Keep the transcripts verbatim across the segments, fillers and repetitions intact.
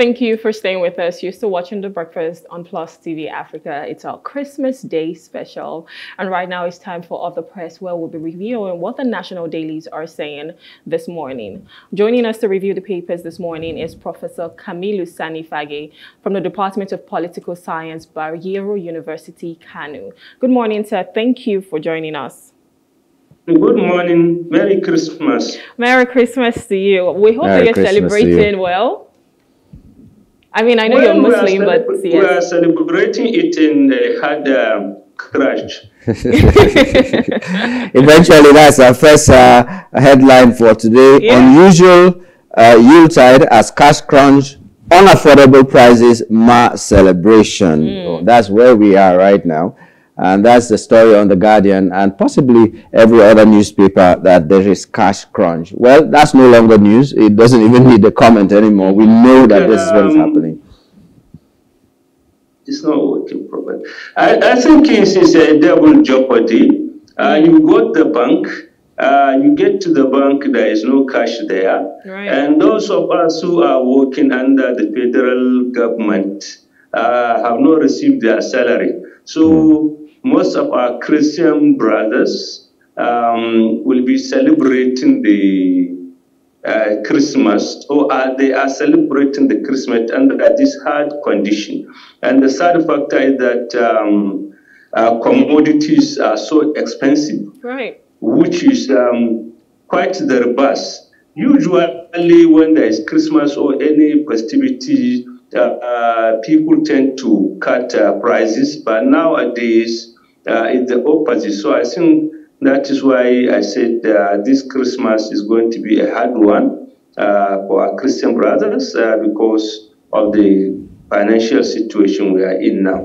Thank you for staying with us. You're still watching The Breakfast on PLUS T V Africa. It's our Christmas Day special. And right now it's time for Off the Press, where we'll be reviewing what the national dailies are saying this morning. Joining us to review the papers this morning is Professor Kamilu Sani Fagge from the Department of Political Science, Bayero University, Kano. Good morning, sir. Thank you for joining us. Good morning. Merry Christmas. Merry Christmas to you. We hope Merry that you're Christmas celebrating you. well. I mean, I know well, you're Muslim, but yes. We are celebrating it in a hard uh, crash. Eventually, that's our first uh, headline for today. Yeah. Unusual uh, Yuletide as cash crunch, unaffordable prices, mass celebration. Mm. Oh, that's where we are right now. And that's the story on The Guardian and possibly every other newspaper that there is cash crunch. Well, that's no longer news. It doesn't even need a comment anymore. We know that um, this is what is happening. It's not working properly. I, I think it's, it's a double jeopardy. Uh, you go to the bank. Uh, you get to the bank, there is no cash there. Right. And those of us who are working under the federal government uh, have not received their salary. So most of our Christian brothers um, will be celebrating the uh, Christmas, or are, they are celebrating the Christmas under this hard condition. And the sad factor is that um, uh, commodities are so expensive, right? Which is um, quite the reverse. Usually when there is Christmas or any festivity, Uh, uh, people tend to cut uh, prices, but nowadays uh, it's the opposite. So I think that is why I said uh, this Christmas is going to be a hard one uh, for our Christian brothers uh, because of the financial situation we are in now.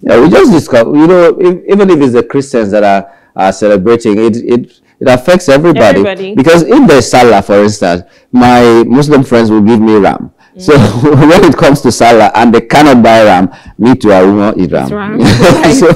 Yeah, we just discussed, you know, if, even if it's the Christians that are, are celebrating, it, it it affects everybody. everybody. Because in the Salah, for instance, my Muslim friends will give me ram. So when it comes to Salah and they cannot buy ram, me too, I will not eat ram. So,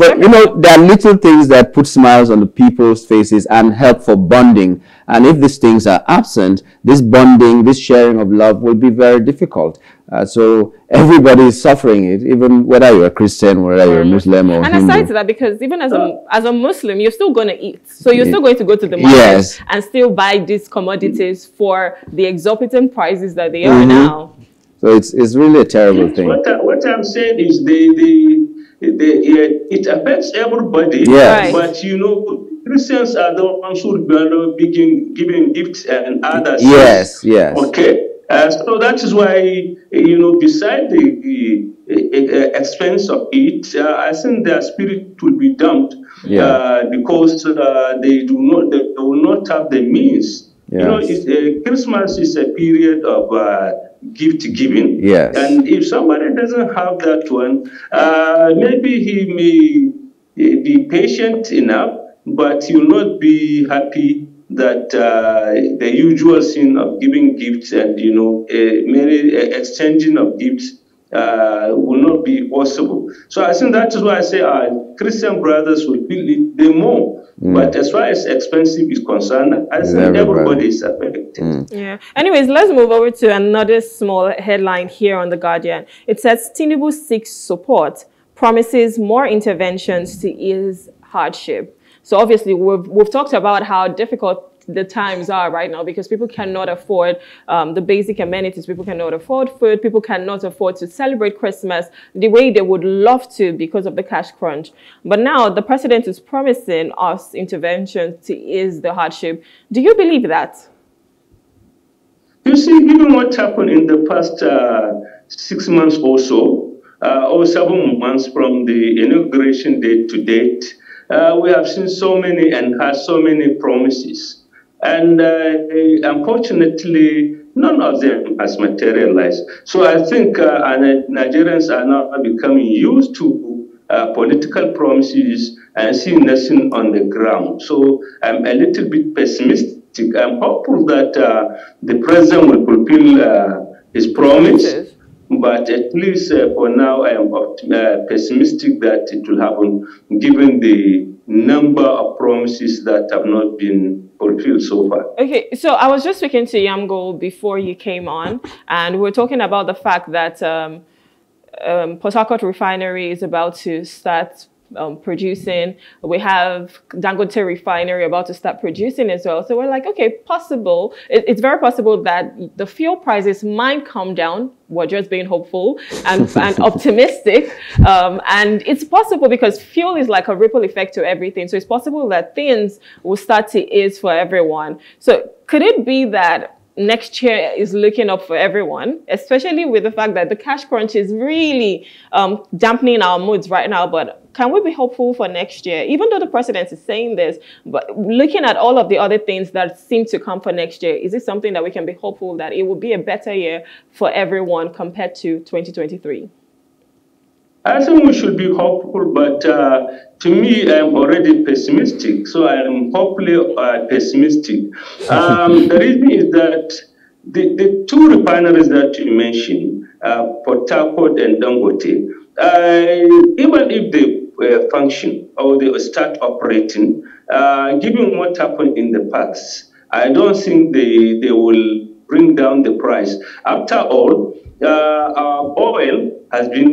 but you know, there are little things that put smiles on the people's faces and help for bonding. And if these things are absent, this bonding, this sharing of love will be very difficult. Uh, so everybody is suffering it, even whether you're a Christian, whether you're a Muslim or And Hindu. Aside to that, because even as a, as a Muslim, you're still going to eat. So you're still going to go to the market yes. and still buy these commodities for the exorbitant prices that they are mm-hmm. now. So it's, it's really a terrible yes, thing. What, I, what I'm saying is they, they, they, it affects everybody. Yes. Right. But you know, Christians are the ones who are giving gifts and others. Yes, yes. Okay. Uh, so that is why, you know, beside the, the uh, expense of it, uh, I think their spirit will be dumped yeah. uh, because uh, they do not, they will not have the means. Yes. You know, it's, uh, Christmas is a period of uh, gift giving. Yes. And if somebody doesn't have that one, uh, maybe he may uh, be patient enough, but he will not be happy that uh, the usual sin of giving gifts and, you know, uh, many uh, exchanging of gifts uh, will not be possible. So I think that is why I say our Christian brothers will feel it the more. Mm. But as far as expensive is concerned, I think everybody, everybody is affected. Mm. Yeah. Anyways, let's move over to another small headline here on The Guardian. It says, Tinubu seeks support, promises more interventions to ease hardship. So obviously, we've, we've talked about how difficult the times are right now because people cannot afford um, the basic amenities. People cannot afford food. People cannot afford to celebrate Christmas the way they would love to because of the cash crunch. But now the president is promising us intervention to ease the hardship. Do you believe that? You see, given what happened in the past uh, six months or so, uh, or seven months from the inauguration date to date, Uh, we have seen so many and had so many promises. And uh, unfortunately, none of them has materialized. So I think uh, Nigerians are now becoming used to uh, political promises and seeing nothing on the ground. So I'm a little bit pessimistic. I'm hopeful that uh, the president will fulfill uh, his promise But at least uh, for now, I am uh, pessimistic that it will happen, given the number of promises that have not been fulfilled so far. Okay, so I was just speaking to Yamgo before you came on, and we were talking about the fact that um, um, Port Harcourt Refinery is about to start Um, producing. We have Dangote refinery about to start producing as well. So we're like, okay, possible. It, it's very possible that the fuel prices might come down. We're just being hopeful and, and optimistic. Um, and it's possible because fuel is like a ripple effect to everything. So it's possible that things will start to ease for everyone. So could it be that next year is looking up for everyone, especially with the fact that the cash crunch is really um, dampening our moods right now? But can we be hopeful for next year? Even though the president is saying this, but looking at all of the other things that seem to come for next year, is it something that we can be hopeful that it will be a better year for everyone compared to twenty twenty-three? I think we should be hopeful, but uh, to me, I'm already pessimistic. So I am hopefully uh, pessimistic. Um, the reason is that the, the two refineries that you mentioned, uh, Port Harcourt and Dangote, uh, even if they uh, function or they start operating, uh, given what happened in the past, I don't think they, they will bring down the price. After all, uh, our oil has been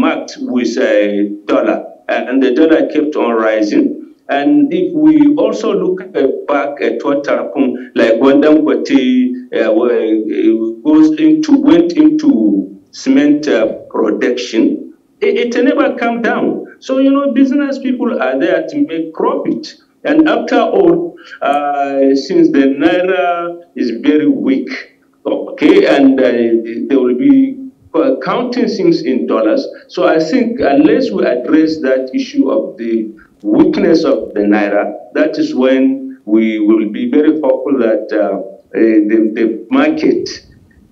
marked with a dollar, and the dollar kept on rising. And if we also look back at what happened, like when Dangote uh, goes into went into cement uh, production, it, it never come down. So you know, business people are there to make profit. And after all, uh, since the naira is very weak, okay, and uh, there will be counting things in dollars. So I think unless we address that issue of the weakness of the naira, that is when we will be very hopeful that uh, the, the market,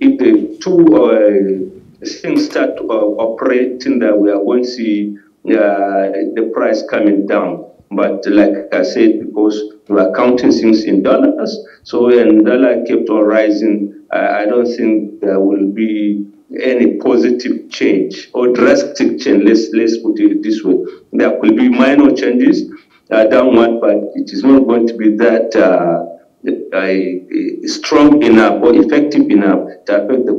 if the two uh, things start uh, operating, that we are going to see uh, the price coming down. But like I said, because we are counting things in dollars, so when dollar kept on rising, I, I don't think there will be any positive change or drastic change. Let's let's put it this way. There could be minor changes uh, downward, but it is not going to be that uh, uh, strong enough or effective enough to affect the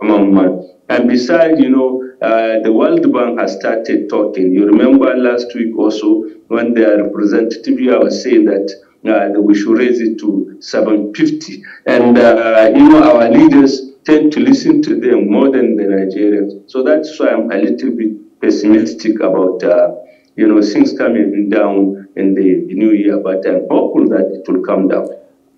common man. And besides, you know, uh, the World Bank has started talking. You remember last week also when their representative here was saying that uh, we should raise it to seven fifty, and uh, you know, our leaders tend to listen to them more than the Nigerians. So that's why I'm a little bit pessimistic about, uh, you know, things coming down in the new year, but I'm hopeful that it will come down.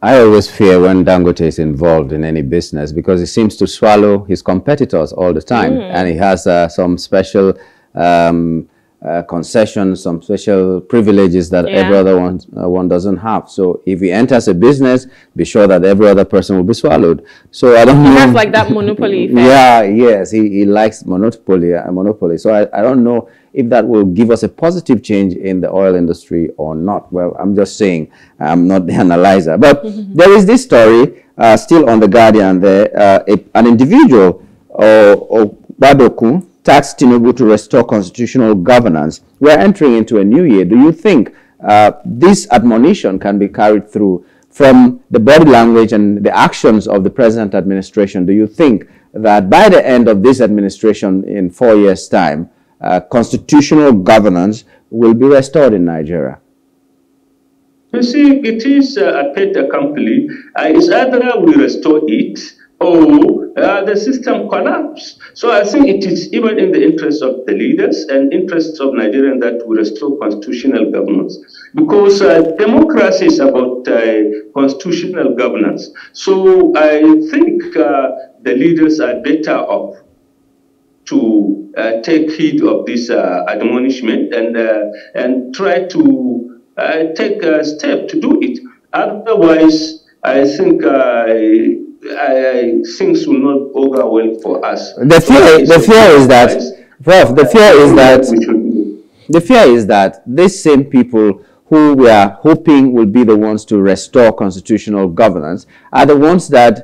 I always fear when Dangote is involved in any business because he seems to swallow his competitors all the time. Mm-hmm. And he has uh, some special um, uh, concessions, some special privileges that yeah. every other one, uh, one doesn't have. So if he enters a business, be sure that every other person will be swallowed. So I don't he know. He has like that monopoly effect. Yeah, yes. He, he likes monopoly. Uh, monopoly. So I, I don't know if that will give us a positive change in the oil industry or not. Well, I'm just saying, I'm not the analyzer. But there is this story uh, still on The Guardian there. Uh, a, an individual, Badokun, tasked Tinubu to restore constitutional governance. We're entering into a new year. Do you think uh, this admonition can be carried through from the body language and the actions of the present administration? Do you think that by the end of this administration in four years' time, Uh, constitutional governance will be restored in Nigeria? You see, it is uh, a pet company. Uh, it's either we restore it or uh, the system collapses. So I think it is even in the interest of the leaders and interests of Nigerians that we restore constitutional governance, because uh, democracy is about uh, constitutional governance. So I think uh, the leaders are better off to uh, take heed of this uh, admonishment and uh, and try to uh, take a step to do it. Otherwise, I think uh, I, I, things will not go well for us. The fear, so the fear is that, Prof, the fear is that, the fear is that these same people who we are hoping will be the ones to restore constitutional governance are the ones that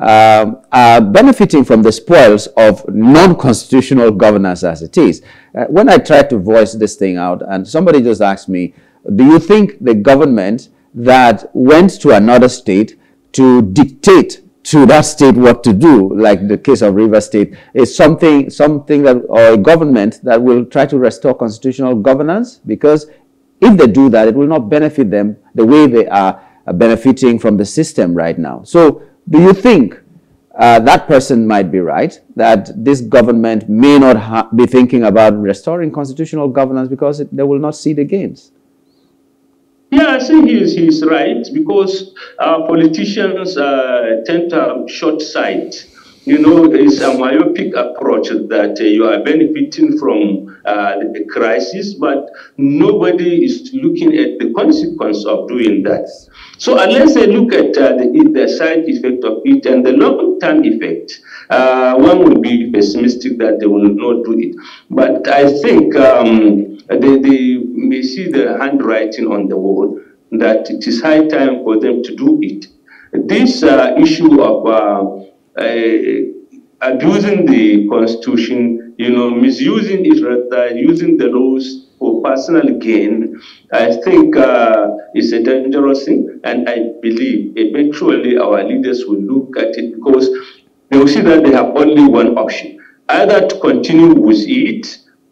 uh, are benefiting from the spoils of non-constitutional governance as it is. Uh, when I tried to voice this thing out, and somebody just asked me, do you think the government that went to another state to dictate to that state what to do, like the case of River State, is something something that, or a government that will try to restore constitutional governance? Because if they do that, it will not benefit them the way they are benefiting from the system right now. So do you think uh, that person might be right, that this government may not ha be thinking about restoring constitutional governance because it, they will not see the gains? Yeah, I think he's, he's right, because uh, politicians uh, tend to have short sight. You know, it's a myopic approach that uh, you are benefiting from uh, the crisis, but nobody is looking at the consequence of doing that. So unless they look at uh, the, the side effect of it and the long-term effect, uh, one would be pessimistic that they will not do it. But I think um, they, they may see the handwriting on the wall that it is high time for them to do it. This uh, issue of uh, Uh, abusing the constitution, you know, misusing it rather, using the laws for personal gain, I think uh, is a dangerous thing. And I believe eventually our leaders will look at it, because they will see that they have only one option, either to continue with it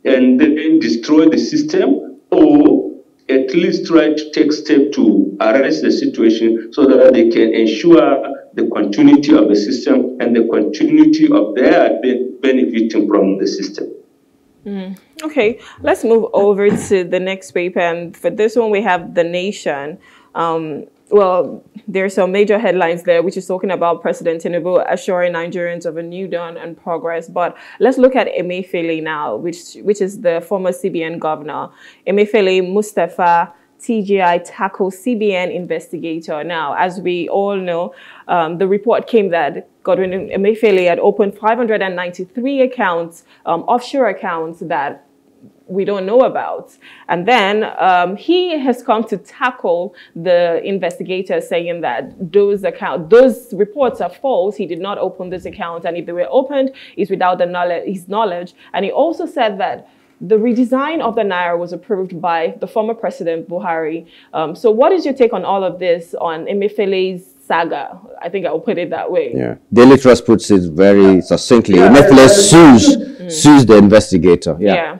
and then destroy the system, or at least try to take steps to arrest the situation so that they can ensure the continuity of the system and the continuity of their benefiting from the system. Mm. Okay, let's move over to the next paper. And for this one, we have The Nation. Um, well, there are some major headlines there, which is talking about President Tinubu assuring Nigerians of a new dawn and progress. But let's look at Emefiele now, which, which is the former C B N governor. Emefiele Mustafa T J I tackle C B N investigator. Now, as we all know, um, the report came that Godwin Emefiele had opened five hundred ninety-three accounts, um, offshore accounts that we don't know about. And then um, he has come to tackle the investigator, saying that those account, those reports are false. He did not open this account, and if they were opened, it's without the knowledge, his knowledge. And he also said that the redesign of the Naira was approved by the former president, Buhari. Um, so what is your take on all of this, on Emefiele's saga? I think I will put it that way. Yeah. Daily Trust puts it very yeah. succinctly. Yeah. Emefiele sues, mm. sues the investigator. Yeah. yeah.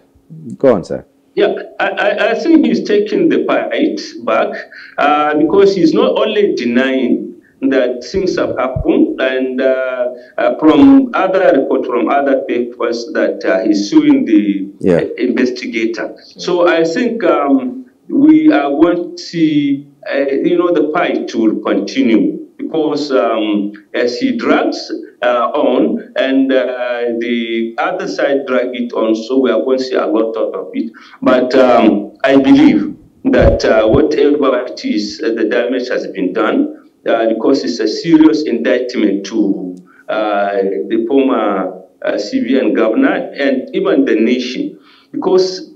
Go on, sir. Yeah, I, I, I think he's taking the fight back uh, because he's not only denying that things have happened, and uh, uh, from other report, from other papers, that uh, he's suing the yeah. investigator. Sure. So I think um, we are going to see, uh, you know, the fight will continue, because um, as he drags uh, on, and uh, the other side drag it on, so we are going to see a lot of it. But um, I believe that uh, whatever it is, uh, the damage has been done. Uh, because it's a serious indictment to uh, the former uh, C B N governor and even the nation, because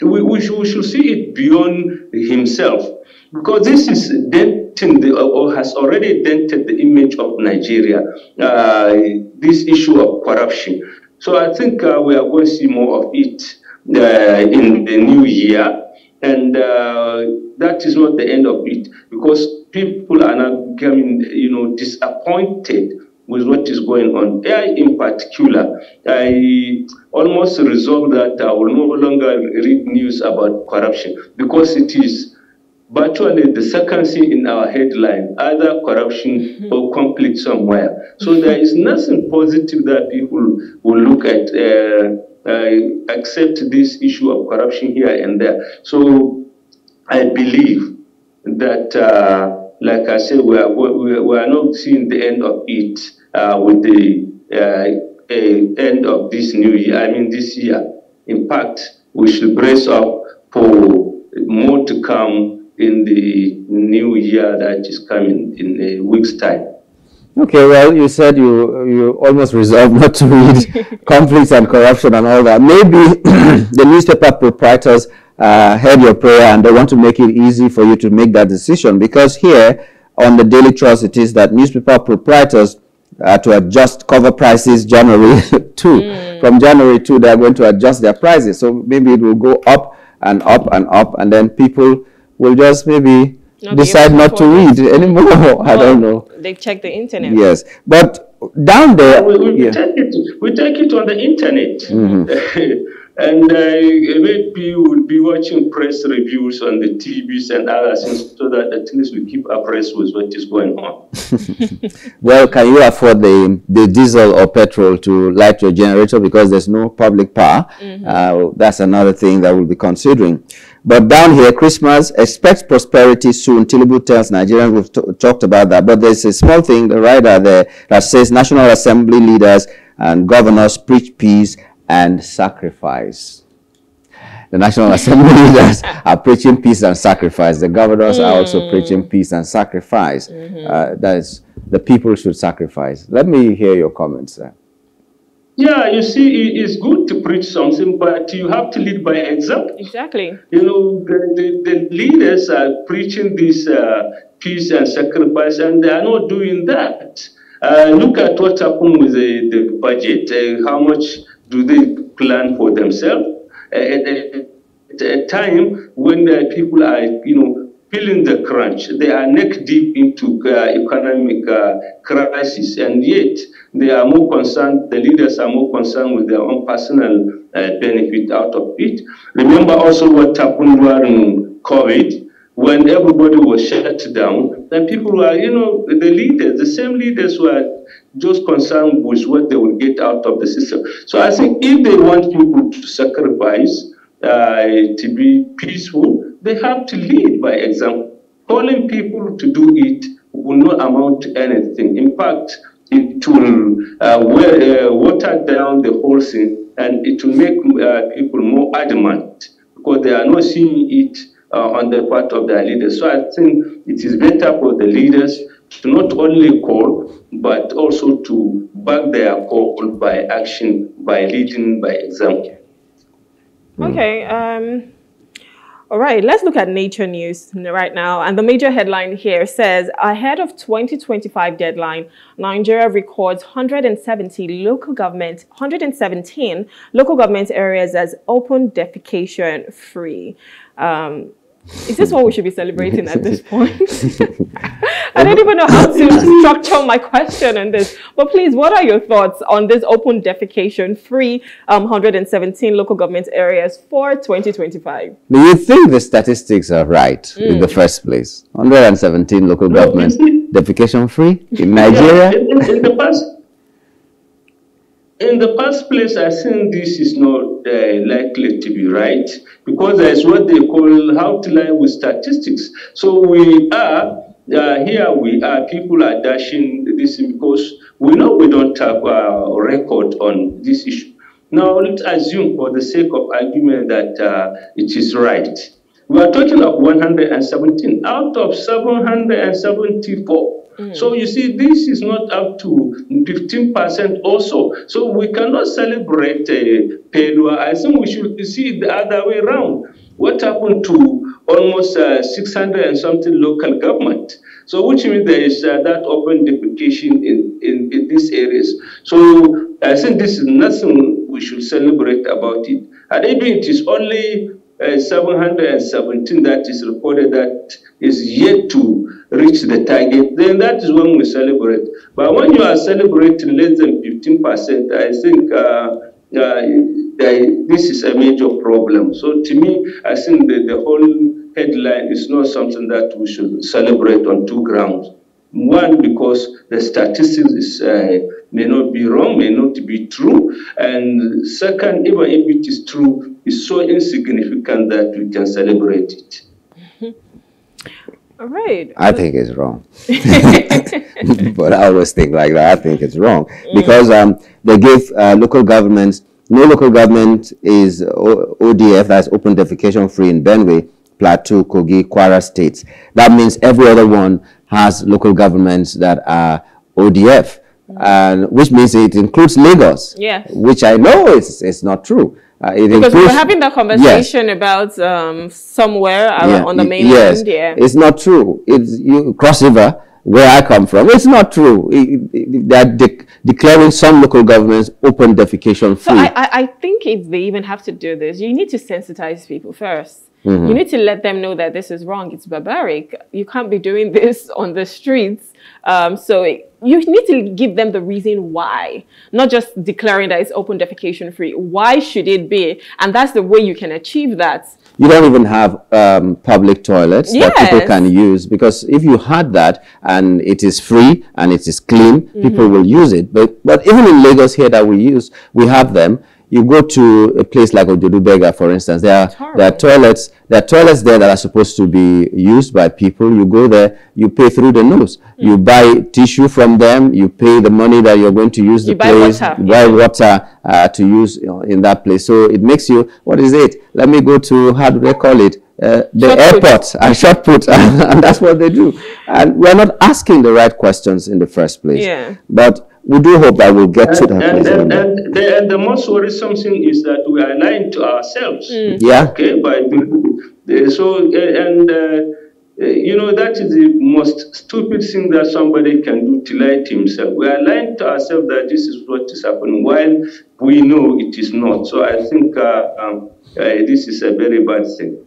we, we, should, we should see it beyond himself, because this is denting the, or has already dented the image of Nigeria, uh, this issue of corruption. So I think uh, we are going to see more of it uh, in the new year, and uh, that is not the end of it, because people are now becoming, you know, disappointed with what is going on. I, in particular, I almost resolved that I will no longer read news about corruption, because it is virtually the second thing in our headline, either corruption mm-hmm. or conflict somewhere. So there is nothing positive that people will look at, uh, uh, except this issue of corruption here and there. So I believe that uh, like I said, we are, we, are, we are not seeing the end of it uh, with the uh, uh, end of this new year, I mean this year. In fact, we should brace up for more to come in the new year that is coming in a week's time. Okay, well, you said you, you almost resolved not to read conflicts and corruption and all that. Maybe the newspaper proprietors Uh, heard your prayer, and they want to make it easy for you to make that decision, because here on the Daily Trust it is that newspaper proprietors uh, to adjust cover prices January second. Mm. From January second, they are going to adjust their prices. So maybe it will go up and up and up, and then people will just maybe not decide not to read anymore. Well, I don't know. They check the internet. Yes. But down there... We, we, yeah. take, it, we take it on the internet. Mm-hmm. And uh, maybe we'll be watching press reviews on the T Vs and others, so that at least we keep abreast with what is going on. Well, can you afford the, the diesel or petrol to light your generator, because there's no public power? Mm-hmm. Uh, that's another thing that we'll be considering. But down here, Christmas, expect prosperity soon. Tinubu tells Nigerians, we've talked about that. But there's a small thing right out there that says National Assembly leaders and governors preach peace and sacrifice. The National Assembly leaders are preaching peace and sacrifice. The governors mm. are also preaching peace and sacrifice. Mm-hmm. uh, that is, the people should sacrifice. Let me hear your comments, sir. Yeah, you see, it's good to preach something, but you have to lead by example. Exactly. You know, the, the, the leaders are preaching this uh, peace and sacrifice, and they are not doing that. Uh, look at what happened with the, the budget, uh, how much do they plan for themselves at a, at a time when the people are, you know, feeling the crunch? They are neck deep into uh, economic uh, crisis, and yet they are more concerned. The leaders are more concerned with their own personal uh, benefit out of it. Remember also what happened during COVID, when everybody was shut down. Then people were, you know, the leaders, the same leaders were just concerned with what they will get out of the system. So I think if they want people to sacrifice, uh, to be peaceful, they have to lead by example. Calling people to do it will not amount to anything. In fact, it will uh, wear, uh, water down the whole thing, and it will make uh, people more adamant, because they are not seeing it uh, on the part of their leaders. So I think it is better for the leaders to not only call, but also to back their call by action, by leading by example. Okay. Um, all right. Let's look at Nature News right now. And the major headline here says, ahead of twenty twenty-five deadline, Nigeria records one hundred seventy local government, one hundred seventeen local government areas as open defecation free. Um, Is this what we should be celebrating at this point? I don't even know how to structure my question on this. But please, what are your thoughts on this open defecation free um, one hundred seventeen local government areas for twenty twenty-five? Do you think the statistics are right mm. in the first place? one hundred seventeen local governments defecation free in Nigeria? Yeah, in, in, the past, in the past place, I think this is not Uh, likely to be right, because that is what they call how to lie with statistics. So we are, uh, here we are, people are dashing this because we know we don't have a record on this issue. Now let's assume for the sake of argument that uh, it is right. We are talking of one hundred seventeen out of seven hundred seventy-four. Mm. So you see, this is not up to fifteen percent also. So we cannot celebrate uh, failure. I think we should see it the other way around. What happened to almost uh, six hundred and something local government? So which means there is uh, that open defecation in, in, in these areas. So I think this is nothing we should celebrate about it. And even it is only uh, seven hundred seventeen that is recorded that is yet to reach the target, then that is when we celebrate. But when you are celebrating less than fifteen percent, I think uh, uh, this is a major problem. So to me, I think that the whole headline is not something that we should celebrate on two grounds. One, because the statistics is, uh, may not be wrong, may not be true. And second, even if it is true, it's so insignificant that we can celebrate it. All right. I think it's wrong. But I always think like that. I think it's wrong. Mm. Because um, they give uh, local governments, no local government is o ODF, that's open defecation free in Benue, Plateau, Kogi, Kwara states. That means every other one has local governments that are O D F, mm. and which means it includes Lagos, yes. which I know it's, it's not true. Uh, it because includes, we were having that conversation yes. about um, somewhere yeah, on the mainland. Yes, yeah. It's not true. It's you, Cross River where I come from, it's not true. It, it, they are de declaring some local governments open defecation free. So I, I think if they even have to do this, you need to sensitize people first. Mm-hmm. You need to let them know that this is wrong. It's barbaric. You can't be doing this on the streets. Um, so it, you need to give them the reason why, not just declaring that it's open defecation free. Why should it be? And that's the way you can achieve that. You don't even have um, public toilets yes. that people can use, because if you had that and it is free and it is clean, mm-hmm. people will use it. But, but even in Lagos here that we use, we have them. You go to a place like Odudubega, for instance, there are, there are toilets there are toilets there that are supposed to be used by people. You go there, you pay through the nose. Mm. You buy tissue from them, you pay the money that you're going to use the place. You buy water. You buy water uh, to use you know, in that place. So it makes you, what is it? Let me go to, how do they call it? Uh, the shot airport put. and shot put, and that's what they do. And we're not asking the right questions in the first place. Yeah. But we do hope that we'll get and, to that. And, and, and, the, and the most worrisome thing is that we are lying to ourselves. Mm. Yeah. Okay. By the, so, and uh, you know, that is the most stupid thing that somebody can do, to lie to himself. We are lying to ourselves that this is what is happening, while we know it is not. So I think uh, um, uh, this is a very bad thing.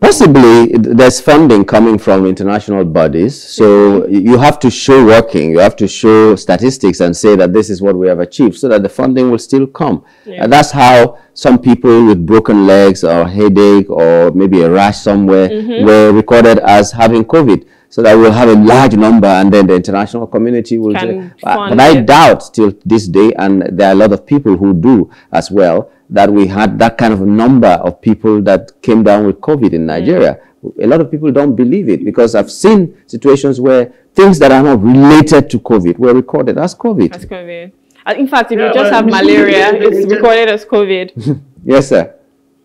Possibly, there's funding coming from international bodies, so you have to show working, you have to show statistics and say that this is what we have achieved, so that the funding will still come. Yeah. And that's how some people with broken legs or headache or maybe a rash somewhere mm-hmm. were recorded as having COVID. So that we'll have a large number, and then the international community will say, but I doubt till this day, and there are a lot of people who do as well, that we had that kind of number of people that came down with COVID in Nigeria. Mm. A lot of people don't believe it, because I've seen situations where things that are not related to COVID were recorded as COVID. As COVID. In fact, if yeah, you just have malaria, it's recorded as COVID. Yes, sir.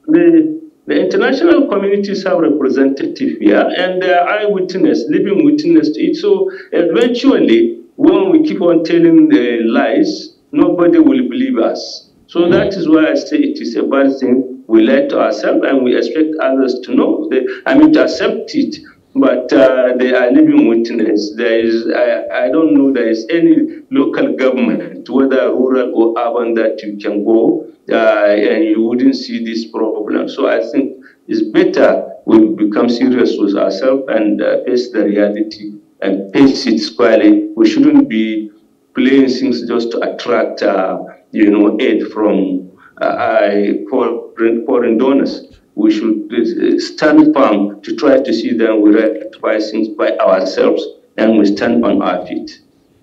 The, The international communities have representatives here, and they are eyewitness, living witness to it. So eventually, when we keep on telling the lies, nobody will believe us. So that is why I say it is a bad thing. We lie to ourselves, and we expect others to know. They, I mean, to accept it, but uh, they are living witness. There is, I, I don't know, there is any local government, whether rural or urban, that you can go Uh, and you wouldn't see this problem. So I think it's better we become serious with ourselves and uh, face the reality and face it squarely. We shouldn't be playing things just to attract, uh, you know, aid from uh, foreign, foreign donors. We should stand firm to try to see that we rectify things by ourselves, and we stand on our feet.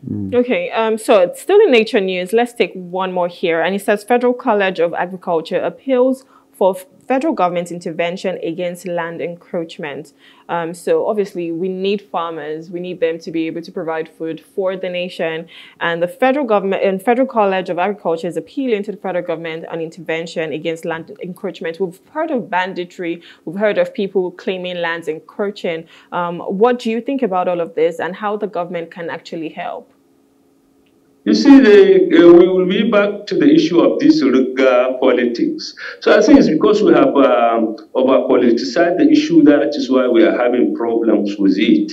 Mm. Okay, um, so it's still in Nature News. Let's take one more here. And it says, Federal College of Agriculture appeals for federal government intervention against land encroachment. Um, so obviously, we need farmers. We need them to be able to provide food for the nation. And the federal government and Federal College of Agriculture is appealing to the federal government on intervention against land encroachment. We've heard of banditry. We've heard of people claiming lands encroaching. Um, what do you think about all of this, and how the government can actually help? You see, they, uh, we will be back to the issue of this regard politics. So I think it's because we have um, over-politicized the issue, that is why we are having problems with it.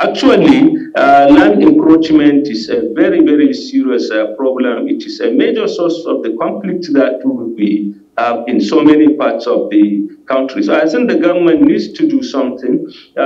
Actually, uh, land encroachment is a very, very serious uh, problem. It is a major source of the conflict that we have in so many parts of the country. So I think the government needs to do something uh,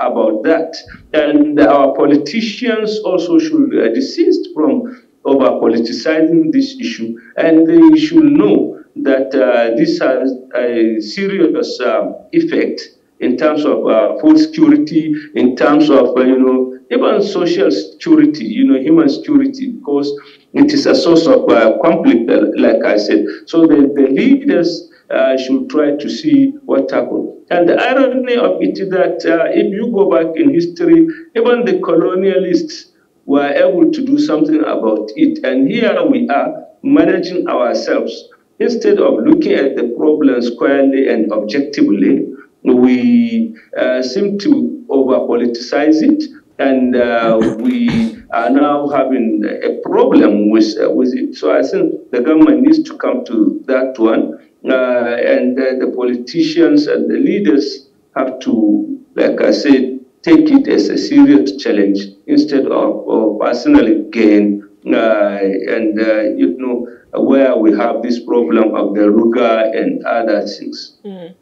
about that. And our politicians also should uh, desist from over-politicizing this issue. And they should know that uh, this has a serious uh, effect in terms of uh, food security, in terms of, uh, you know, even social security, you know, human security, because it is a source of uh, conflict, uh, like I said. So the, the leaders uh, should try to see what happened. And the irony of it is that uh, if you go back in history, even the colonialists were able to do something about it. And here we are managing ourselves. Instead of looking at the problem squarely and objectively, we uh, seem to over-politicize it, and uh, we are now having a problem with, uh, with it. So I think the government needs to come to that one, uh, and uh, the politicians and the leaders have to, like I said, take it as a serious challenge instead of, of personal gain. Uh, and, uh, you know, where we have this problem of the Ruga and other things. Mm.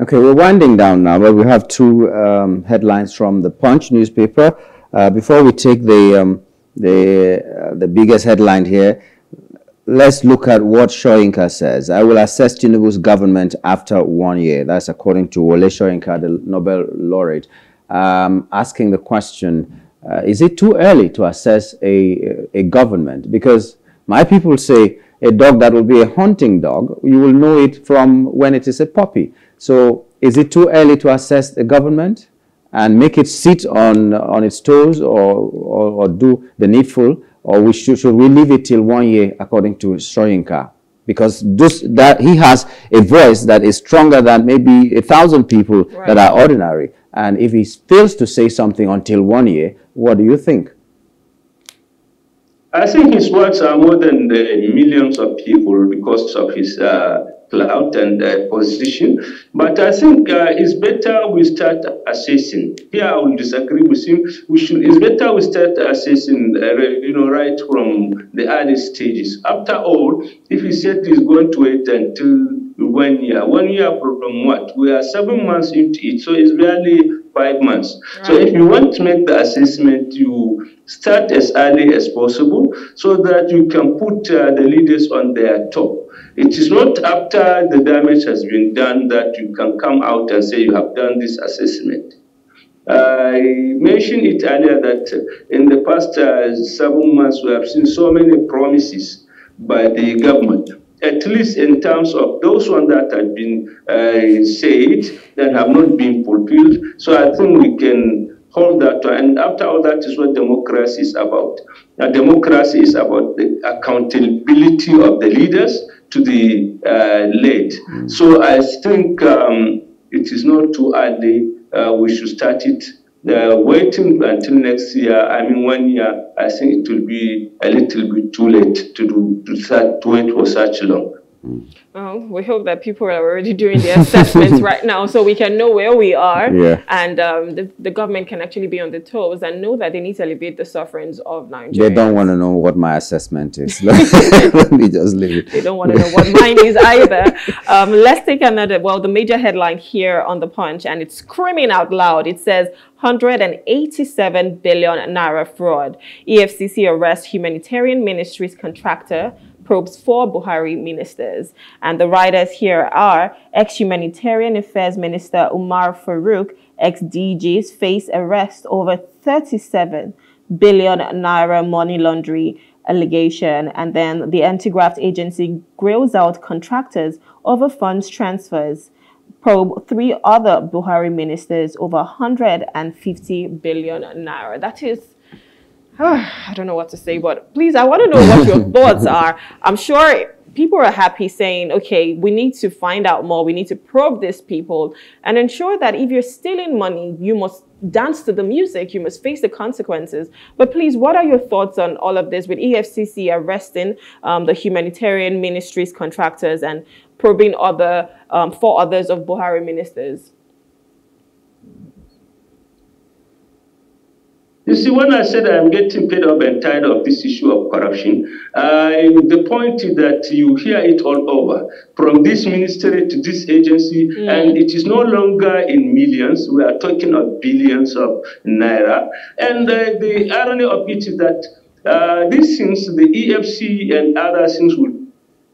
Okay, we're winding down now, but we have two um, headlines from The Punch newspaper. Uh, before we take the, um, the, uh, the biggest headline here, let's look at what Soyinka says. I will assess Tinubu's government after one year. That's according to Wole Soyinka, the Nobel laureate, um, asking the question, uh, is it too early to assess a, a government? Because my people say a dog that will be a hunting dog, you will know it from when it is a puppy. So is it too early to assess a government and make it sit on, on its toes, or, or, or do the needful? Or we should, should we leave it till one year, according to Soyinka? Because this, that he has a voice that is stronger than maybe a thousand people right. that are ordinary. And if he fails to say something until one year, what do you think? I think his words are more than the millions of people because of his uh, clout and uh, position. But I think uh, it's better we start assessing. Here I will disagree with him. We should, it's better we start assessing uh, you know, right from the early stages. After all, if he said he's going to wait until one year, one year from what? We are seven months into it, so it's barely five months. Right. So if you want to make the assessment, you start as early as possible so that you can put uh, the leaders on their top. It is not after the damage has been done that you can come out and say you have done this assessment. I mentioned it earlier that in the past uh, seven months we have seen so many promises by the government, at least in terms of those ones that have been uh, said and have not been fulfilled. So I think we can hold that to, and after all, that is what democracy is about. Now, democracy is about the accountability of the leaders to the uh, late. Mm. So I think um, it is not too early. Uh, we should start it. Uh, waiting until next year, I mean one year, I think it will be a little bit too late to do to start to wait for such long. Well, we hope that people are already doing the assessments right now so we can know where we are, yeah. and um, the, the government can actually be on the toes and know that they need to elevate the sufferings of Nigeria. They don't want to know what my assessment is. Let me just leave it. They don't want to know what mine is either. Um, let's take another, well, the major headline here on The Punch, and it's screaming out loud. It says, one hundred eighty-seven billion naira fraud. E F C C arrests humanitarian ministry's contractor, probes four Buhari ministers. And the writers here are ex-humanitarian affairs minister Umar Farouk, ex-D Js face arrest over thirty-seven billion naira money laundering allegation. And then the anti-graft agency grills out contractors over funds transfers, probe three other Buhari ministers over one hundred fifty billion naira. That is, I don't know what to say, but please, I want to know what your thoughts are. I'm sure people are happy saying, okay, we need to find out more. We need to probe these people and ensure that if you're stealing money, you must dance to the music. You must face the consequences. But please, what are your thoughts on all of this with E F C C arresting um, the humanitarian ministry's contractors and probing other um, four others of Buhari ministers? You see, when I said I'm getting fed up and tired of this issue of corruption, uh, the point is that you hear it all over, from this ministry to this agency, mm. and it is no longer in millions. We are talking of billions of naira. And uh, the irony of it is that uh, these things, the E F C and other things will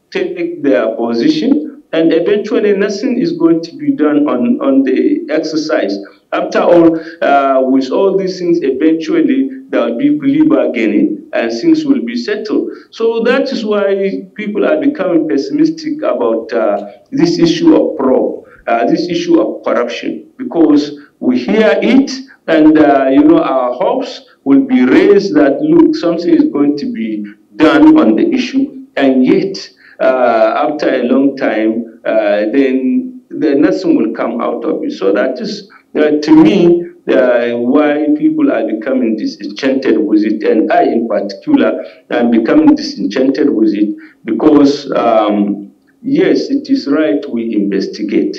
take their position, and eventually nothing is going to be done on, on the exercise. After all, uh, with all these things, eventually there will be bargaining and things will be settled. So that is why people are becoming pessimistic about uh, this issue of fraud, uh, this issue of corruption, because we hear it and uh, you know, our hopes will be raised that, look, something is going to be done on the issue. And yet, uh, after a long time, uh, then, then nothing will come out of it. So that is... Uh, to me, uh, why people are becoming disenchanted with it, and I in particular am becoming disenchanted with it, because um, yes, it is right we investigate,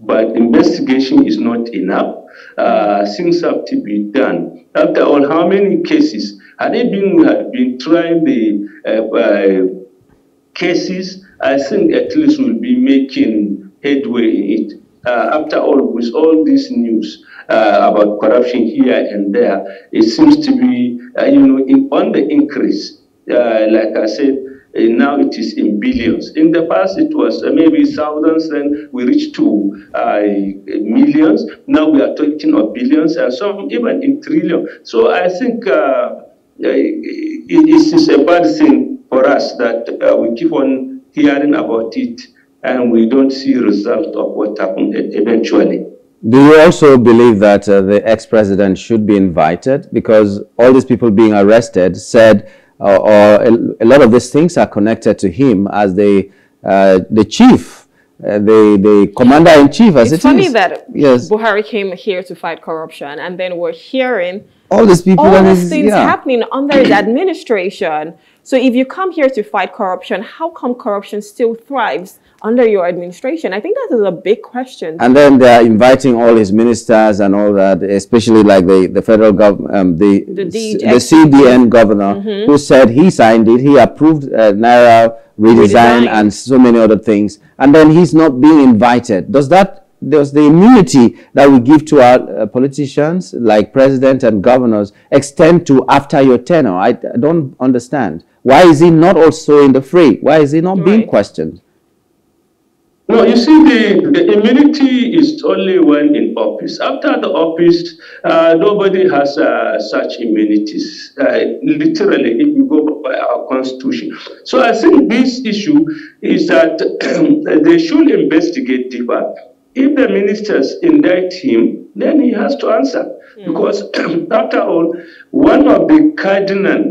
but investigation is not enough. uh, things have to be done. After all, how many cases had they been had been trying the uh, uh, cases? I think at least we'll be making headway in it. Uh, after all, with all this news uh, about corruption here and there, it seems to be uh, you know in, on the increase. Uh, like I said. And now it is in billions. In the past, it was uh, maybe thousands, then we reached to uh, millions. Now we are talking of billions and some even in trillion. So I think uh, it, it is a bad thing for us that uh, we keep on hearing about it and we don't see result of what happened eventually. Do you also believe that uh, the ex-president should be invited? Because all these people being arrested said Uh, or a, a lot of these things are connected to him as the uh, the chief, uh, the the commander in chief, as it's it funny is. That yes. Buhari came here to fight corruption, and then we're hearing all these people, all these his, things yeah. happening under his administration. So if you come here to fight corruption, how come corruption still thrives under your administration? I think that is a big question. And then they are inviting all his ministers and all that, especially like the, the federal government, um, the, the, the C B N governor, mm-hmm. who said he signed it, he approved uh, Naira redesign, redesign and so many other things. And then he's not being invited. Does that, does the immunity that we give to our uh, politicians, like president and governors, extend to after your tenure? I, I don't understand. Why is he not also in the fray? Why is he not right. being questioned? No, you see, the, the immunity is only when in office. After the office, uh, nobody has uh, such immunities, uh, literally, if you go by our constitution. So I think this issue is that they should investigate deeper. If the ministers indict him, then he has to answer. Mm. Because after all, one of the cardinal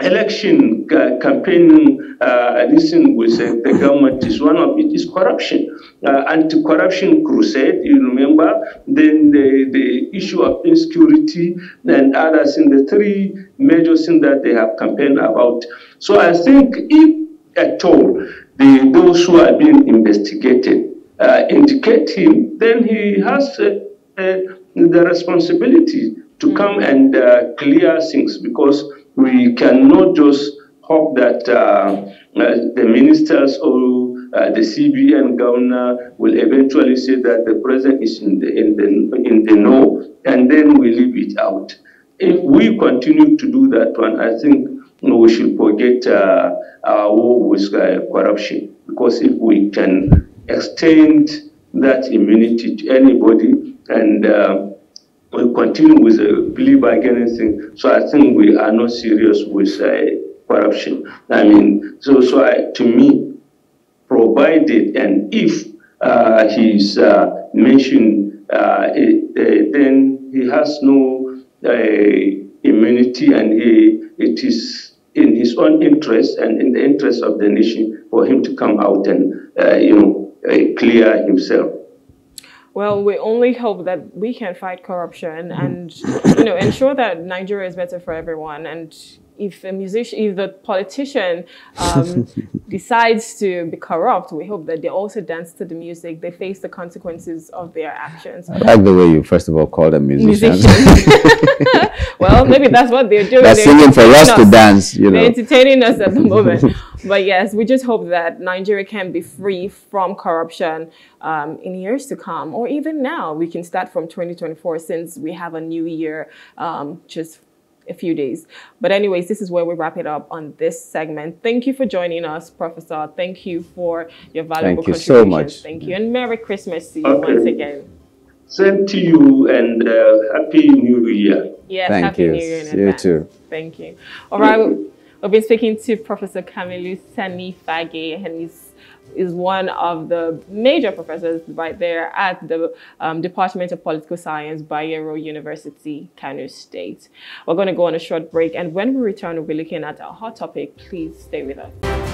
election uh, campaigning uh, listen with uh, the government is one of it is corruption, uh, anti-corruption crusade. You remember then the the issue of insecurity and others in the three major things that they have campaigned about. So I think if at all the those who are being investigated uh, indicate him, then he has uh, uh, the responsibility to come and uh, clear things, because we cannot just hope that uh, uh, the ministers or uh, the C B N governor will eventually say that the president is in the, in the, in the know, and then we leave it out. If we continue to do that one, I think you know, we should forget uh, our war with uh, corruption, because if we can extend that immunity to anybody and uh, we continue with the plea bargaining thing. So I think we are not serious with uh, corruption. I mean, so so I, to me, provided and if uh, he's uh, mentioned, uh, it, uh, then he has no uh, immunity, and he, it is in his own interest and in the interest of the nation for him to come out and uh, you know uh, clear himself. Well, we only hope that we can fight corruption and, you know, ensure that Nigeria is better for everyone. And if a musician, if the politician um, decides to be corrupt, we hope that they also dance to the music. They face the consequences of their actions. I like the way you first of all call them musicians. musicians. Well, maybe that's what they're doing. They're, they're singing for us, us to dance. You know, they're entertaining us at the moment. But yes, we just hope that Nigeria can be free from corruption um, in years to come, or even now. We can start from twenty twenty-four since we have a new year um, just a few days. But anyways, this is where we wrap it up on this segment. Thank you for joining us, Professor. Thank you for your valuable Thank you contributions. So much. Thank you. And Merry Christmas to you okay. once again. Same to you, and uh, Happy New Year. Yes, Thank Happy you. New Year. In you advance. Too. Thank you. All right. I've been speaking to Professor Kamilu Sani Fagge, and he's is one of the major professors right there at the um, Department of Political Science, Bayero University, Kano State. We're going to go on a short break, and when we return, we'll be looking at our hot topic. Please stay with us.